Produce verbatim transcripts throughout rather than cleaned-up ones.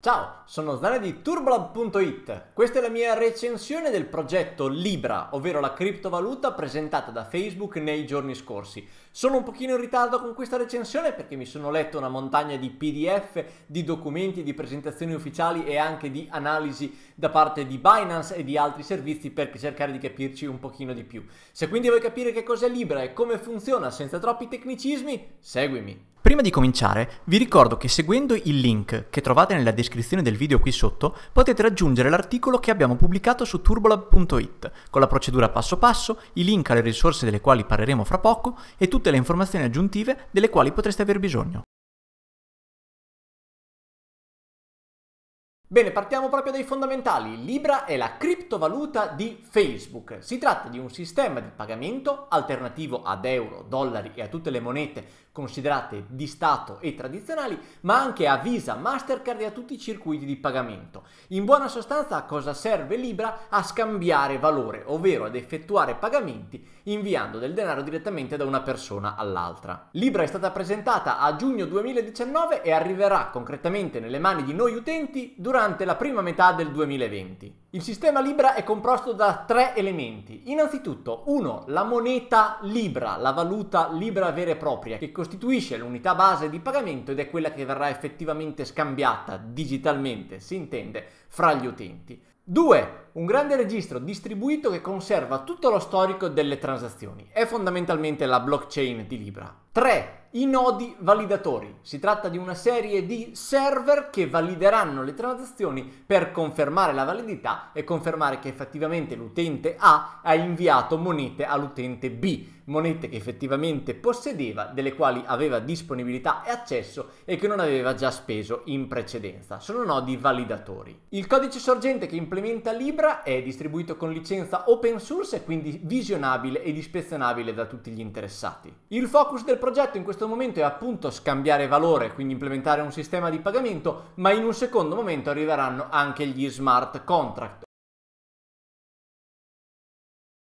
Ciao, sono Snare di Turbolab punto it. Questa è la mia recensione del progetto Libra, ovvero la criptovaluta presentata da Facebook nei giorni scorsi. Sono un pochino in ritardo con questa recensione perché mi sono letto una montagna di P D F, di documenti, di presentazioni ufficiali e anche di analisi da parte di Binance e di altri servizi per cercare di capirci un pochino di più. Se quindi vuoi capire che cos'è Libra e come funziona senza troppi tecnicismi, seguimi. Prima di cominciare vi ricordo che seguendo il link che trovate nella descrizione del video qui sotto potete raggiungere l'articolo che abbiamo pubblicato su turbolab punto it con la procedura passo passo, i link alle risorse delle quali parleremo fra poco e tutte le informazioni aggiuntive delle quali potreste aver bisogno. Bene, partiamo proprio dai fondamentali. Libra è la criptovaluta di Facebook. Si tratta di un sistema di pagamento alternativo ad euro, dollari e a tutte le monete considerate di Stato e tradizionali, ma anche a Visa, Mastercard e a tutti i circuiti di pagamento. In buona sostanza, a cosa serve Libra? A scambiare valore, ovvero ad effettuare pagamenti inviando del denaro direttamente da una persona all'altra. Libra è stata presentata a giugno duemiladiciannove e arriverà concretamente nelle mani di noi utenti durante durante la prima metà del duemilaventi. Il sistema Libra è composto da tre elementi. Innanzitutto, uno, la moneta Libra, la valuta Libra vera e propria, che costituisce l'unità base di pagamento ed è quella che verrà effettivamente scambiata digitalmente, si intende, fra gli utenti. due. Un grande registro distribuito che conserva tutto lo storico delle transazioni. È fondamentalmente la blockchain di Libra. tre. I nodi validatori. Si tratta di una serie di server che valideranno le transazioni per confermare la validità e confermare che effettivamente l'utente A ha inviato monete all'utente B, monete che effettivamente possedeva, delle quali aveva disponibilità e accesso e che non aveva già speso in precedenza. Sono nodi validatori. Il codice sorgente che implementa Libra è distribuito con licenza open source e quindi visionabile ed ispezionabile da tutti gli interessati. Il focus del progetto in questo momento è appunto scambiare valore, quindi implementare un sistema di pagamento, ma in un secondo momento arriveranno anche gli smart contract.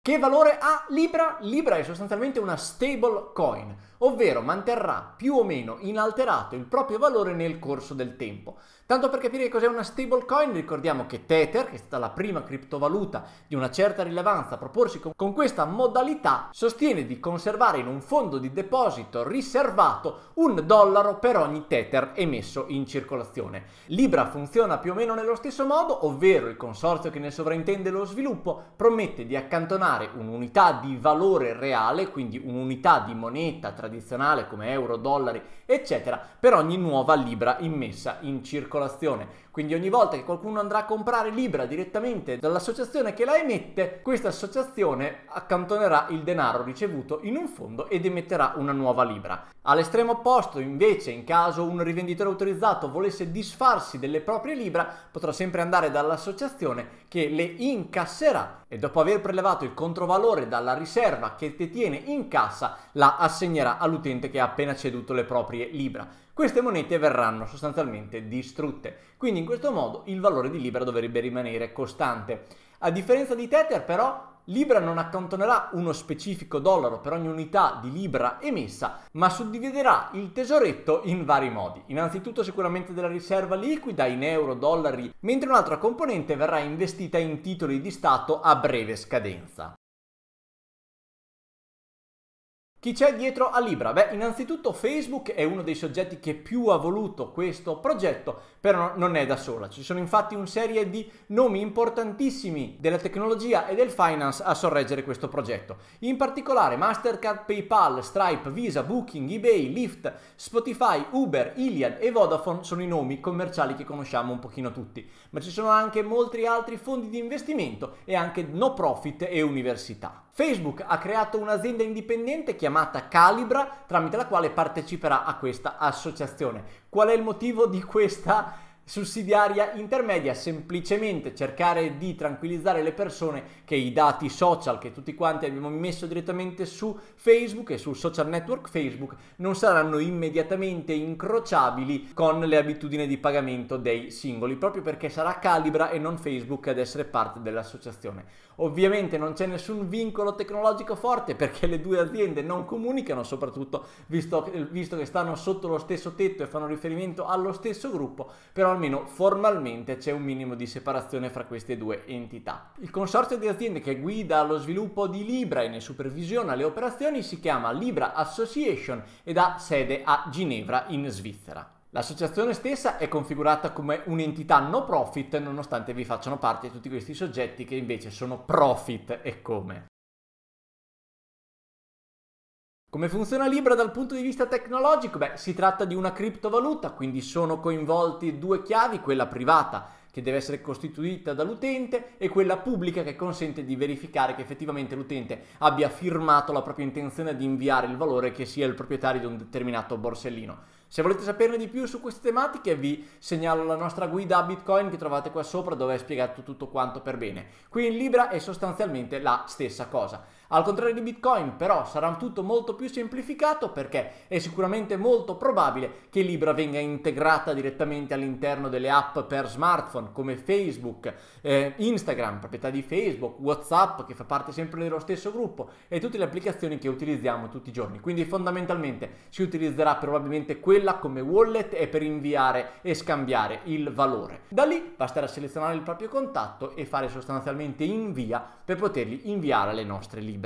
Che valore ha Libra? Libra è sostanzialmente una stable coin, ovvero manterrà più o meno inalterato il proprio valore nel corso del tempo. Tanto per capire cos'è una stable coin, ricordiamo che Tether, che è stata la prima criptovaluta di una certa rilevanza a proporsi con, con questa modalità, sostiene di conservare in un fondo di deposito riservato un dollaro per ogni Tether emesso in circolazione. Libra funziona più o meno nello stesso modo, ovvero il consorzio che ne sovraintende lo sviluppo promette di accantonare un'unità di valore reale, quindi un'unità di moneta tradizionale come euro, dollari, eccetera, per ogni nuova Libra immessa in circolazione. Quindi ogni volta che qualcuno andrà a comprare Libra direttamente dall'associazione che la emette, questa associazione accantonerà il denaro ricevuto in un fondo ed emetterà una nuova Libra. All'estremo opposto, invece, in caso un rivenditore autorizzato volesse disfarsi delle proprie Libra, potrà sempre andare dall'associazione che le incasserà e dopo aver prelevato il controvalore dalla riserva che detiene in cassa la assegnerà all'utente che ha appena ceduto le proprie Libra. Queste monete verranno sostanzialmente distrutte, quindi in questo modo il valore di Libra dovrebbe rimanere costante. A differenza di Tether però Libra non accantonerà uno specifico dollaro per ogni unità di Libra emessa, ma suddividerà il tesoretto in vari modi. Innanzitutto sicuramente della riserva liquida in euro, dollari, mentre un'altra componente verrà investita in titoli di Stato a breve scadenza. Chi c'è dietro a Libra? Beh, innanzitutto Facebook è uno dei soggetti che più ha voluto questo progetto, però non è da sola. Ci sono infatti una serie di nomi importantissimi della tecnologia e del finance a sorreggere questo progetto. In particolare Mastercard, PayPal, Stripe, Visa, Booking, eBay, Lyft, Spotify, Uber, Iliad e Vodafone sono i nomi commerciali che conosciamo un pochino tutti. Ma ci sono anche molti altri fondi di investimento e anche no profit e università. Facebook ha creato un'azienda indipendente chiamata Calibra, tramite la quale parteciperà a questa associazione. Qual è il motivo di questa sussidiaria intermedia? Semplicemente cercare di tranquillizzare le persone che i dati social che tutti quanti abbiamo messo direttamente su Facebook e sul social network Facebook non saranno immediatamente incrociabili con le abitudini di pagamento dei singoli, proprio perché sarà Calibra e non Facebook ad essere parte dell'associazione. Ovviamente non c'è nessun vincolo tecnologico forte perché le due aziende non comunicano, soprattutto visto, visto che stanno sotto lo stesso tetto e fanno riferimento allo stesso gruppo, però almeno formalmente c'è un minimo di separazione fra queste due entità. Il consorzio di aziende che guida lo sviluppo di Libra e ne supervisiona le operazioni si chiama Libra Association ed ha sede a Ginevra in Svizzera. L'associazione stessa è configurata come un'entità no profit, nonostante vi facciano parte tutti questi soggetti che invece sono profit e come. Come funziona Libra dal punto di vista tecnologico? Beh, si tratta di una criptovaluta, quindi sono coinvolti due chiavi, quella privata che deve essere costituita dall'utente e quella pubblica che consente di verificare che effettivamente l'utente abbia firmato la propria intenzione di inviare il valore, che sia il proprietario di un determinato borsellino. Se volete saperne di più su queste tematiche vi segnalo la nostra guida a Bitcoin che trovate qua sopra, dove è spiegato tutto quanto per bene. Qui in Libra è sostanzialmente la stessa cosa. Al contrario di Bitcoin però sarà tutto molto più semplificato, perché è sicuramente molto probabile che Libra venga integrata direttamente all'interno delle app per smartphone come Facebook, eh, Instagram, proprietà di Facebook, Whatsapp che fa parte sempre dello stesso gruppo, e tutte le applicazioni che utilizziamo tutti i giorni. Quindi fondamentalmente si utilizzerà probabilmente quella come wallet e per inviare e scambiare il valore. Da lì basterà selezionare il proprio contatto e fare sostanzialmente invia per poterli inviare alle nostre Libra.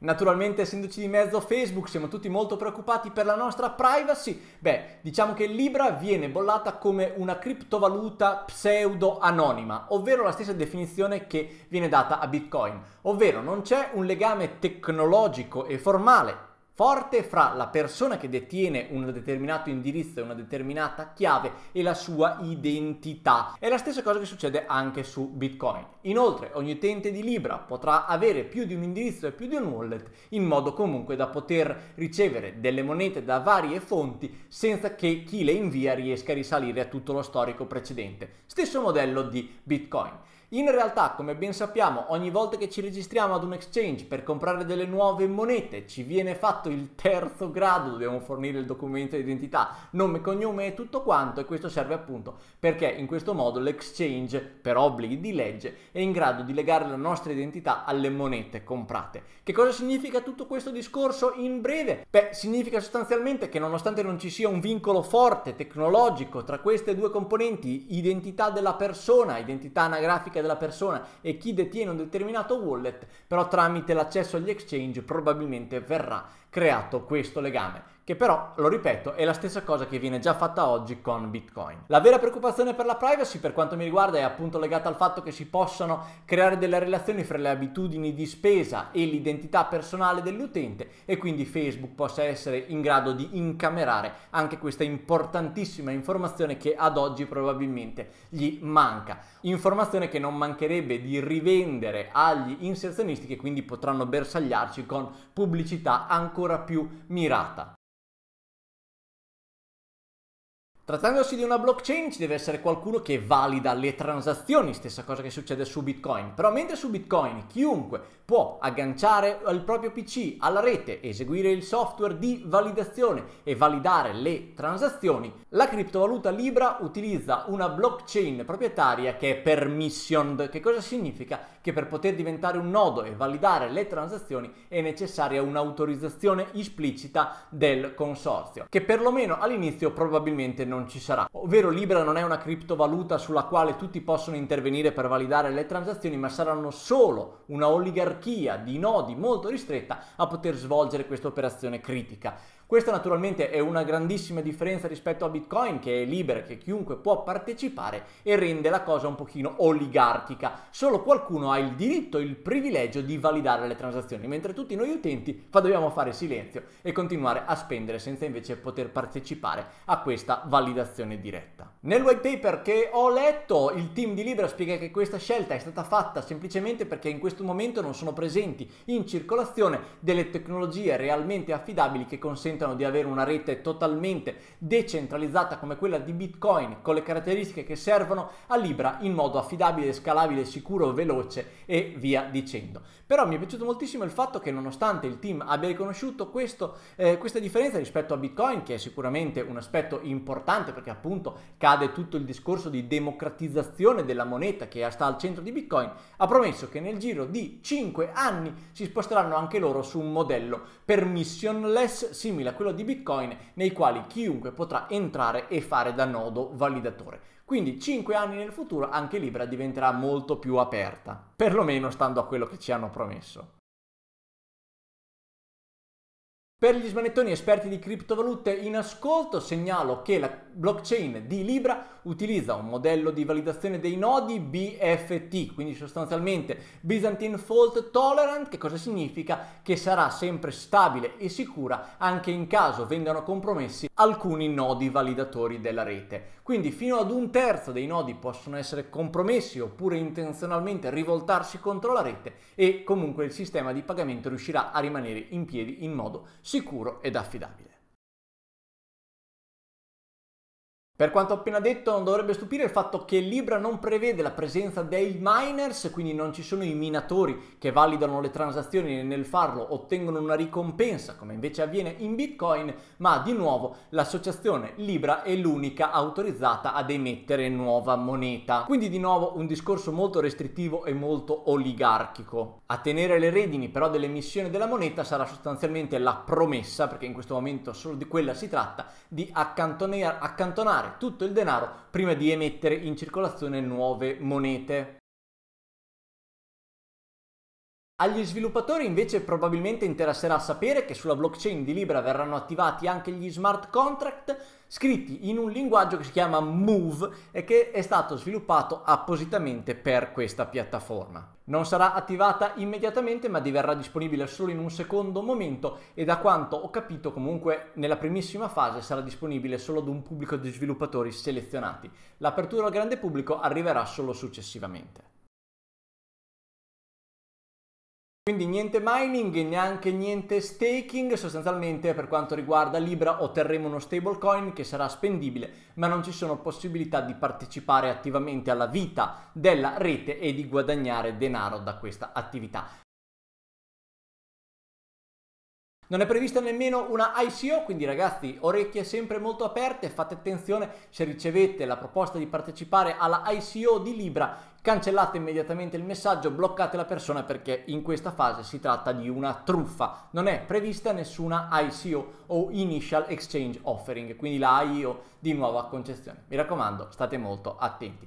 Naturalmente, essendoci di mezzo Facebook, siamo tutti molto preoccupati per la nostra privacy. Beh, diciamo che Libra viene bollata come una criptovaluta pseudo anonima, ovvero la stessa definizione che viene data a Bitcoin, ovvero non c'è un legame tecnologico e formale forte fra la persona che detiene un determinato indirizzo e una determinata chiave e la sua identità. È la stessa cosa che succede anche su Bitcoin. Inoltre ogni utente di Libra potrà avere più di un indirizzo e più di un wallet, in modo comunque da poter ricevere delle monete da varie fonti senza che chi le invia riesca a risalire a tutto lo storico precedente. Stesso modello di Bitcoin. In realtà, come ben sappiamo, ogni volta che ci registriamo ad un exchange per comprare delle nuove monete ci viene fatto il terzo grado, dobbiamo fornire il documento di identità, nome, cognome e tutto quanto, e questo serve appunto perché in questo modo l'exchange, per obblighi di legge, è in grado di legare la nostra identità alle monete comprate. Che cosa significa tutto questo discorso in breve? Beh, significa sostanzialmente che nonostante non ci sia un vincolo forte tecnologico tra queste due componenti, identità della persona, identità anagrafica della persona e chi detiene un determinato wallet, però tramite l'accesso agli exchange probabilmente verrà creato questo legame, che però, lo ripeto, è la stessa cosa che viene già fatta oggi con Bitcoin. La vera preoccupazione per la privacy, per quanto mi riguarda, è appunto legata al fatto che si possano creare delle relazioni fra le abitudini di spesa e l'identità personale dell'utente, e quindi Facebook possa essere in grado di incamerare anche questa importantissima informazione che ad oggi probabilmente gli manca. Informazione che non mancherebbe di rivendere agli inserzionisti, che quindi potranno bersagliarci con pubblicità ancora più mirata. Trattandosi di una blockchain ci deve essere qualcuno che valida le transazioni, stessa cosa che succede su Bitcoin. Però mentre su Bitcoin chiunque può agganciare il proprio P C alla rete, eseguire il software di validazione e validare le transazioni, la criptovaluta Libra utilizza una blockchain proprietaria che è permissioned. Che cosa significa? Che per poter diventare un nodo e validare le transazioni è necessaria un'autorizzazione esplicita del consorzio, che perlomeno all'inizio probabilmente non ci sarà, ovvero Libra non è una criptovaluta sulla quale tutti possono intervenire per validare le transazioni, ma saranno solo una oligarchia di nodi molto ristretta a poter svolgere questa operazione critica. Questa naturalmente è una grandissima differenza rispetto a Bitcoin, che è libera, che chiunque può partecipare, e rende la cosa un pochino oligarchica. Solo qualcuno ha il diritto, il privilegio di validare le transazioni, mentre tutti noi utenti dobbiamo fare silenzio e continuare a spendere senza invece poter partecipare a questa validazione diretta. Nel white paper che ho letto, il team di Libra spiega che questa scelta è stata fatta semplicemente perché in questo momento non sono presenti in circolazione delle tecnologie realmente affidabili che consentono di avere una rete totalmente decentralizzata come quella di Bitcoin, con le caratteristiche che servono a Libra in modo affidabile, scalabile, sicuro, veloce e via dicendo. Però mi è piaciuto moltissimo il fatto che, nonostante il team abbia riconosciuto questo, eh, questa differenza rispetto a Bitcoin, che è sicuramente un aspetto importante perché appunto cade tutto il discorso di democratizzazione della moneta che sta al centro di Bitcoin, ha promesso che nel giro di cinque anni si sposteranno anche loro su un modello permissionless simile simile a quello di Bitcoin, nei quali chiunque potrà entrare e fare da nodo validatore. Quindi cinque anni nel futuro anche Libra diventerà molto più aperta, perlomeno stando a quello che ci hanno promesso. Per gli smanettoni esperti di criptovalute in ascolto, segnalo che la blockchain di Libra utilizza un modello di validazione dei nodi B F T, quindi sostanzialmente Byzantine Fault Tolerant, che cosa significa? Che sarà sempre stabile e sicura anche in caso vengano compromessi alcuni nodi validatori della rete. Quindi fino ad un terzo dei nodi possono essere compromessi oppure intenzionalmente rivoltarsi contro la rete, e comunque il sistema di pagamento riuscirà a rimanere in piedi in modo sicuro ed affidabile. Per quanto ho appena detto, non dovrebbe stupire il fatto che Libra non prevede la presenza dei miners, quindi non ci sono i minatori che validano le transazioni e nel farlo ottengono una ricompensa, come invece avviene in Bitcoin, ma di nuovo l'associazione Libra è l'unica autorizzata ad emettere nuova moneta. Quindi di nuovo un discorso molto restrittivo e molto oligarchico. A tenere le redini però dell'emissione della moneta sarà sostanzialmente la promessa, perché in questo momento solo di quella si tratta, di accantonare tutto il denaro prima di emettere in circolazione nuove monete. Agli sviluppatori invece probabilmente interesserà sapere che sulla blockchain di Libra verranno attivati anche gli smart contract scritti in un linguaggio che si chiama Move e che è stato sviluppato appositamente per questa piattaforma. Non sarà attivata immediatamente, ma diverrà disponibile solo in un secondo momento, e da quanto ho capito comunque nella primissima fase sarà disponibile solo ad un pubblico di sviluppatori selezionati. L'apertura al grande pubblico arriverà solo successivamente. Quindi niente mining e neanche niente staking. Sostanzialmente per quanto riguarda Libra otterremo uno stablecoin che sarà spendibile, ma non ci sono possibilità di partecipare attivamente alla vita della rete e di guadagnare denaro da questa attività. Non è prevista nemmeno una I C O, quindi ragazzi, orecchie sempre molto aperte, fate attenzione, se ricevete la proposta di partecipare alla I C O di Libra, cancellate immediatamente il messaggio, bloccate la persona, perché in questa fase si tratta di una truffa. Non è prevista nessuna I C O o Initial Exchange Offering, quindi la I O di nuova concezione. Mi raccomando, state molto attenti.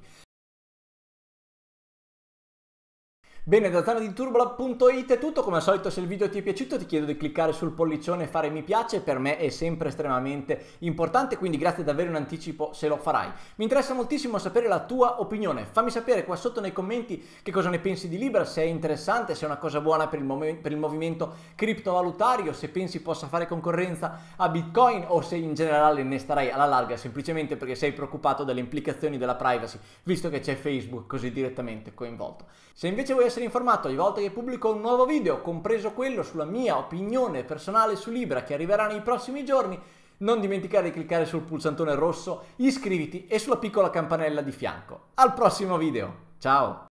Bene, da zona di Turbolab punto it è tutto. Come al solito, se il video ti è piaciuto ti chiedo di cliccare sul pollicione e fare mi piace, per me è sempre estremamente importante, quindi grazie davvero in anticipo se lo farai. Mi interessa moltissimo sapere la tua opinione, fammi sapere qua sotto nei commenti che cosa ne pensi di Libra, se è interessante, se è una cosa buona per il, per il movimento criptovalutario, se pensi possa fare concorrenza a Bitcoin o se in generale ne starai alla larga semplicemente perché sei preoccupato dalle implicazioni della privacy, visto che c'è Facebook così direttamente coinvolto. Se invece vuoi essere informato ogni volta che pubblico un nuovo video, compreso quello sulla mia opinione personale su Libra che arriverà nei prossimi giorni, non dimenticare di cliccare sul pulsantone rosso, iscriviti e sulla piccola campanella di fianco. Al prossimo video, ciao!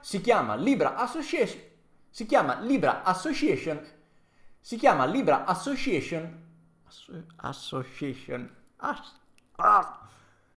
Si chiama Libra Association, si chiama Libra Association, si chiama Libra Association, Association, As... As...